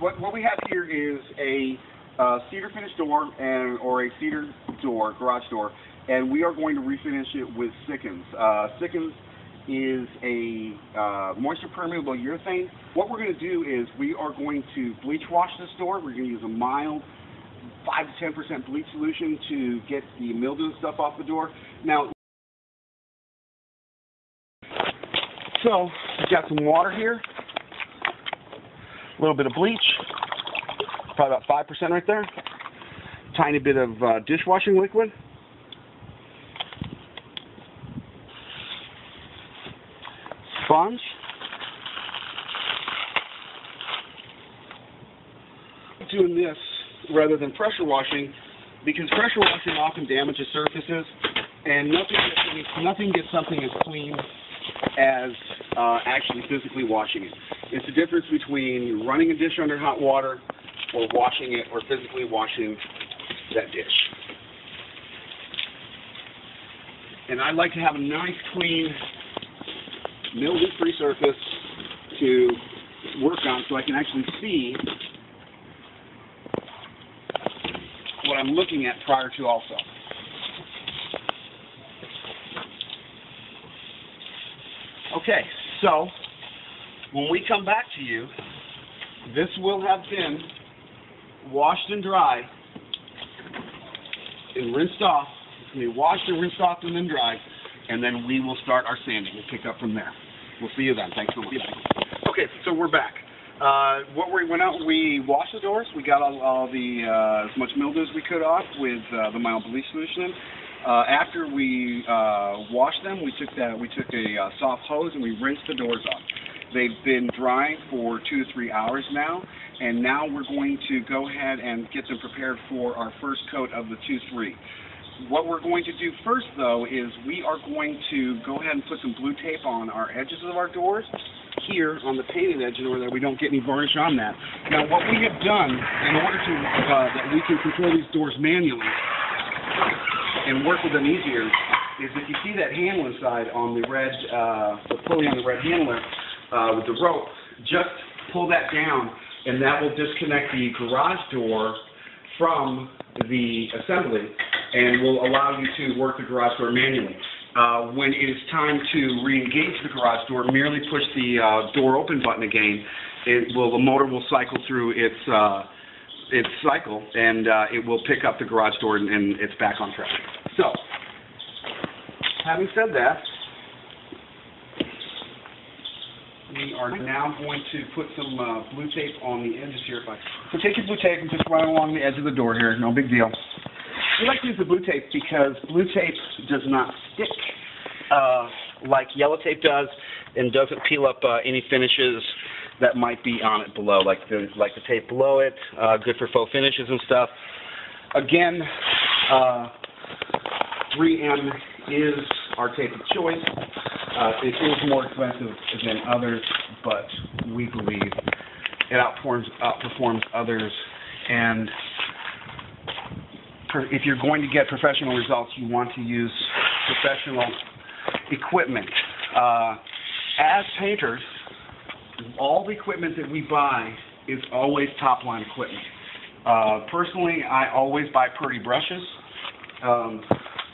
what we have here is a cedar finish door or a cedar door, garage door, and we are going to refinish it with Sikkens. Sikkens is a moisture permeable urethane. What we're going to do is we are going to bleach wash this door. We're going to use a mild 5 to 10% bleach solution to get the mildew and stuff off the door. Now, so we've got some water here, a little bit of bleach, probably about 5% right there, tiny bit of dishwashing liquid, sponge, doing this rather than pressure washing, because pressure washing often damages surfaces, and nothing gets something as clean as actually physically washing it. It's the difference between running a dish under hot water or washing it or physically washing that dish. And I'd like to have a nice, clean, mildew-free surface to work on so I can actually see what I'm looking at prior to also. Okay, so when we come back to you, this will have been washed and dried and rinsed off. It's going to be washed and rinsed off and then dried, and then we will start our sanding. We'll pick up from there. We'll see you then. Thanks so much. Okay, so we're back. What we went out, we washed the doors. We got all the as much mildew as we could off with the mild bleach solution in. After we washed them, we took a soft hose and we rinsed the doors off. They've been drying for 2 to 3 hours now, and now we're going to go ahead and get them prepared for our first coat of the 2-3. What we're going to do first, though, is we are going to go ahead and put some blue tape on our edges of our doors here on the painted edge, in order that we don't get any varnish on that. Now, what we have done in order to that we can control these doors manually and work with them easier is if you see that handle inside on the red, the pulley on the red handler with the rope, just pull that down, and that will disconnect the garage door from the assembly and will allow you to work the garage door manually. When it is time to re-engage the garage door, merely push the door open button again. The motor will cycle through its cycle, and it will pick up the garage door, and it's back on track. So, having said that, we are now going to put some blue tape on the edges here. So take your blue tape and just run along the edge of the door here, no big deal. We like to use the blue tape because blue tape does not stick like yellow tape does, and doesn't peel up any finishes that might be on it below, like the tape below it, good for faux finishes and stuff. Again, 3M is our tape of choice. It is more expensive than others, but we believe it outperforms others, and if you're going to get professional results, you want to use professional equipment. As painters, all the equipment that we buy is always top-line equipment. Personally, I always buy Purdy brushes.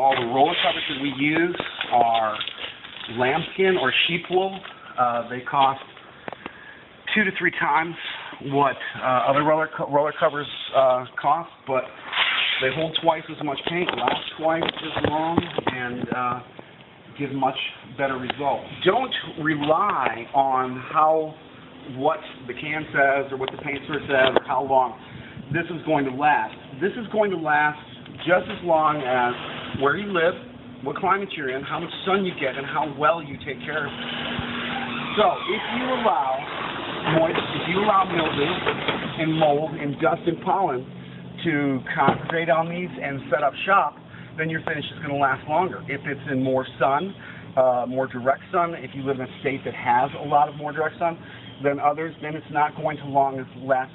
All the roller covers that we use are lambskin or sheep wool. They cost 2 to 3 times what other roller covers cost, but they hold twice as much paint, last twice as long, and give much better results. Don't rely on what the can says or what the paint store says or how long this is going to last. This is going to last just as long as where you live, what climate you're in, how much sun you get, and how well you take care of it. So if you allow mildew and mold and dust and pollen to concentrate on these and set up shop, then your finish is going to last longer. If it's in more sun, more direct sun, if you live in a state that has a lot of more direct sun than others, then it's not going to last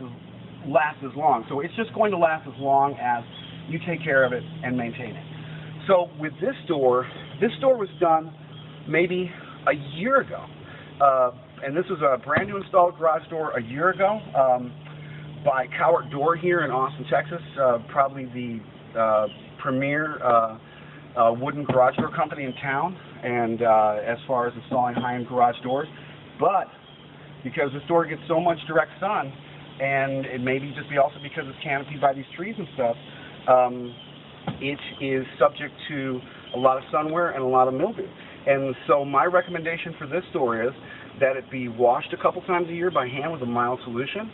as long. So it's just going to last as long as you take care of it and maintain it. So with this door was done maybe a year ago, and this was a brand new installed garage door a year ago. by Cowart Door here in Austin, Texas, probably the premier wooden garage door company in town, and as far as installing high-end garage doors. But because this door gets so much direct sun, and it may be just be also because it's canopied by these trees and stuff, it is subject to a lot of sun wear and a lot of mildew. And so my recommendation for this door is that it be washed a couple times a year by hand with a mild solution.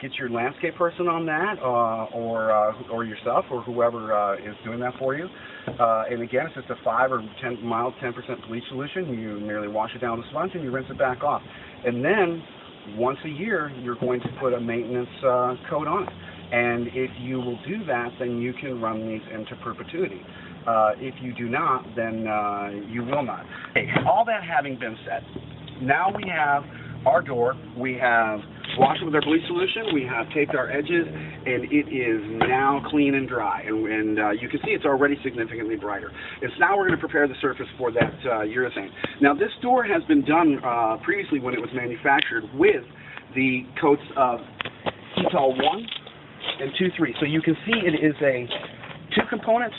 Get your landscape person on that, or yourself, or whoever is doing that for you. And again, it's just a 5 or 10 mild 10% bleach solution. You merely wash it down with a sponge and you rinse it back off. And then once a year, you're going to put a maintenance coat on it. And if you will do that, then you can run these into perpetuity. If you do not, then you will not. Okay. All that having been said, now we have our door. We have washed it with our bleach solution. We have taped our edges, and it is now clean and dry. And you can see it's already significantly brighter. It's now we're going to prepare the surface for that urethane. Now, this door has been done previously when it was manufactured with the coats of Cetol 1 and 2 3. So you can see it is a two-component,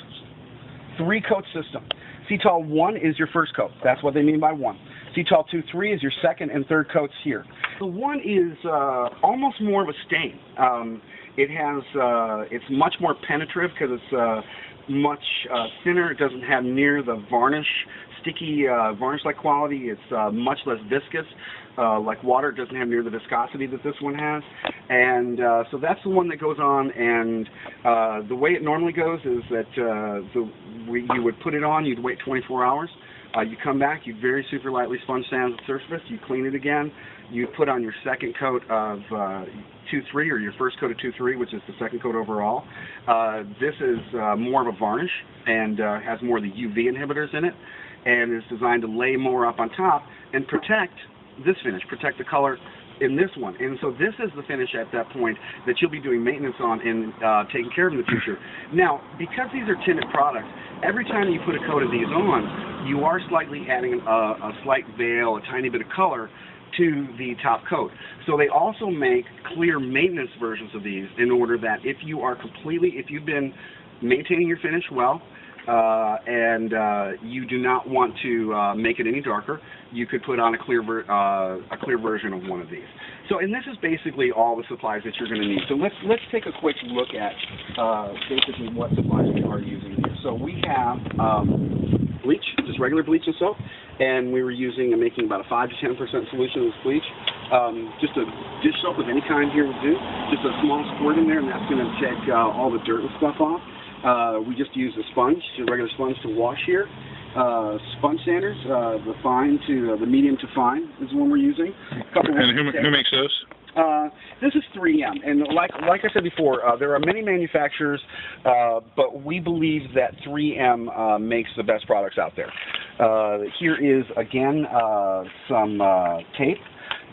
three-coat system. Cetol 1 is your first coat. That's what they mean by 1. Cetol 2 3 is your second and third coats here. The 1 is almost more of a stain. It has, it's much more penetrative because it's much thinner. It doesn't have near the varnish, sticky varnish-like quality. It's much less viscous, like water. It doesn't have near the viscosity that this one has. And so that's the one that goes on. And the way it normally goes is that you would put it on, you'd wait 24 hours. You come back, you very super lightly sponge sand the surface, you clean it again, you put on your second coat of 2-3, or your first coat of 2-3, which is the second coat overall. This is more of a varnish and has more of the UV inhibitors in it, and is designed to lay more up on top and protect this finish, protect the color in this one. And so this is the finish at that point that you'll be doing maintenance on and taking care of in the future. Now, because these are tinted products, every time you put a coat of these on, you are slightly adding a slight veil, a tiny bit of color to the top coat. So they also make clear maintenance versions of these in order that if you are completely, if you've been maintaining your finish well, and you do not want to make it any darker, you could put on a clear version of one of these. So, and this is basically all the supplies that you're going to need. So let's take a quick look at basically what supplies we are using here. So we have bleach, just regular bleach and soap, and we were using and making about a 5 to 10% solution of this bleach. Just a dish soap of any kind here will do. Just a small squirt in there, and that's going to take all the dirt and stuff off. We just use a sponge, a regular sponge to wash here. Sponge sanders, the fine to the medium to fine is the one we're using. And who makes those? This is 3M, and like I said before, there are many manufacturers, but we believe that 3M makes the best products out there. Here is again some tape,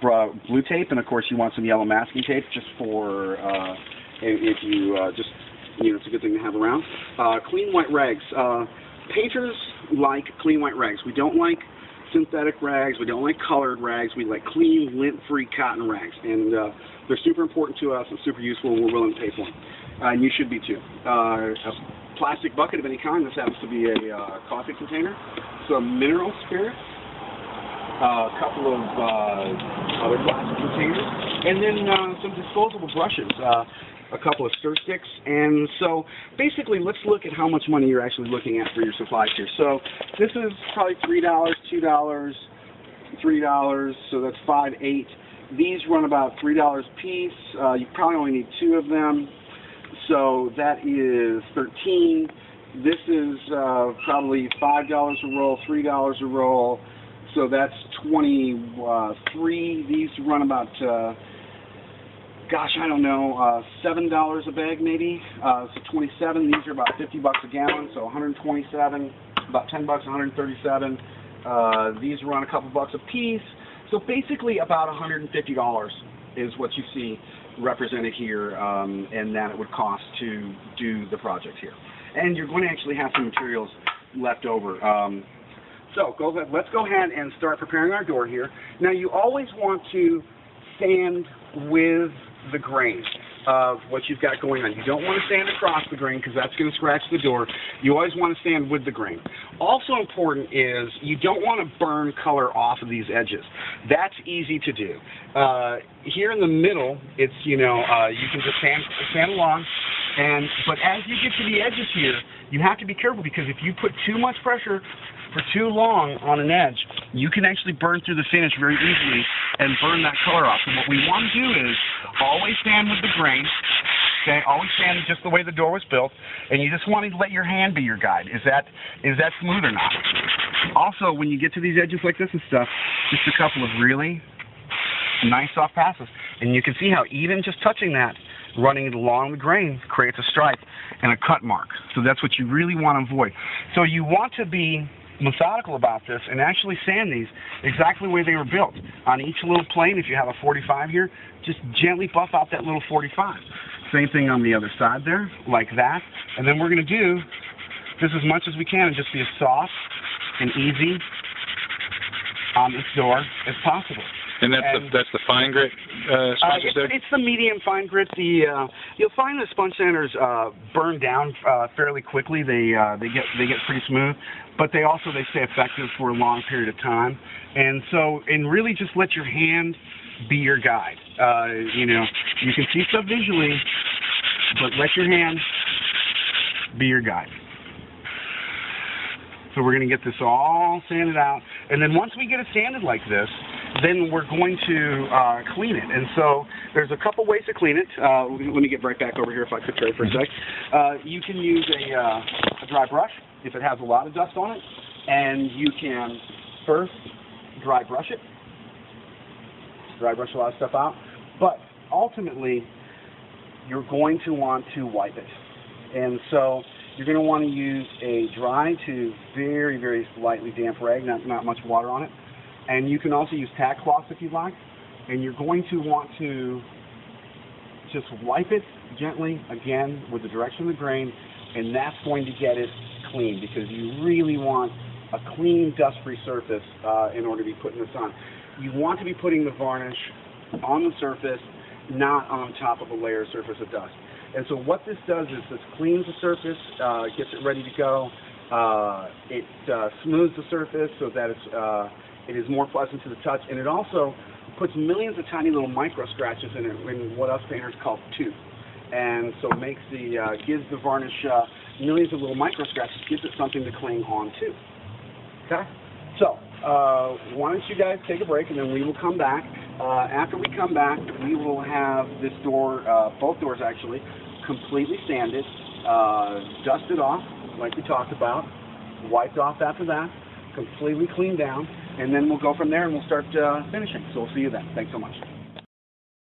blue tape, and of course you want some yellow masking tape just for if you just. You know, it's a good thing to have around. Clean white rags. Painters like clean white rags. We don't like synthetic rags. We don't like colored rags. We like clean, lint-free cotton rags. And they're super important to us and super useful, and we're willing to pay for them. And you should be, too. A plastic bucket of any kind. This happens to be a coffee container. Some mineral spirits. A couple of other plastic containers. And then some disposable brushes. A couple of stir sticks, and so basically let's look at how much money you're actually looking at for your supplies here. So this is probably $3, $2, $3, so that's $5, $8. These run about $3 a piece. You probably only need 2 of them, so that is $13. This is probably $5 a roll, $3 a roll, so that's $23. These run about gosh, I don't know, $7 a bag maybe, so 27, these are about 50 bucks a gallon, so 127, about 10 bucks, 137, these run a couple bucks a piece, so basically about $150 is what you see represented here, and that it would cost to do the project here. And you're going to actually have some materials left over. So let's go ahead and start preparing our door here. Now you always want to sand with the grain. of what you've got going on. You don't want to stand across the grain because that's going to scratch the door. You always want to stand with the grain. Also important is you don't want to burn color off of these edges. That's easy to do. Here in the middle, it's, you know, you can just sand along. But as you get to the edges here, you have to be careful, because if you put too much pressure for too long on an edge, you can actually burn through the finish very easily and burn that color off. And what we want to do is always stand with the grain, okay? Always stand just the way the door was built, and you just want to let your hand be your guide. Is that smooth or not? Also, when you get to these edges like this and stuff, just a couple of really nice soft passes. And you can see how even just touching that, running it along the grain, creates a stripe and a cut mark. So that's what you really want to avoid. So you want to be methodical about this and actually sand these exactly the way they were built. On each little plane, if you have a 45 here, just gently buff out that little 45. Same thing on the other side there, like that. And then we're going to do this as much as we can and just be as soft and easy on this door as possible. And that's the fine grit sponge there? It's the medium fine grit. You'll find the sponge sanders burn down fairly quickly. They get pretty smooth, but they stay effective for a long period of time. And so, and really just let your hand be your guide. You know, you can see stuff visually, but let your hand be your guide. So we're going to get this all sanded out. And then once we get it sanded like this, then we're going to clean it. And so there's a couple ways to clean it. Let me get right back over here if I could, Terry, for a sec. You can use a dry brush if it has a lot of dust on it. And you can first dry brush it. Dry brush a lot of stuff out. But ultimately, you're going to want to wipe it. And so you're going to want to use a dry to very, very slightly damp rag, not much water on it. And you can also use tack cloths if you like. And you're going to want to just wipe it gently, again, with the direction of the grain, and that's going to get it clean, because you really want a clean, dust-free surface in order to be putting this on. You want to be putting the varnish on the surface, not on top of a layer of surface of dust. And so what this does is this cleans the surface, gets it ready to go. It smooths the surface so that it is more pleasant to the touch. And it also puts millions of tiny little micro scratches in it, in what us painters call tooth. And so makes gives the varnish millions of little micro scratches, gives it something to cling on to. Okay? So why don't you guys take a break, and then we will come back. After we come back, we will have this door, both doors actually, completely sanded, dusted off like we talked about, wiped off after that, completely cleaned down, and then we'll go from there and we'll start finishing. So we'll see you then. Thanks so much.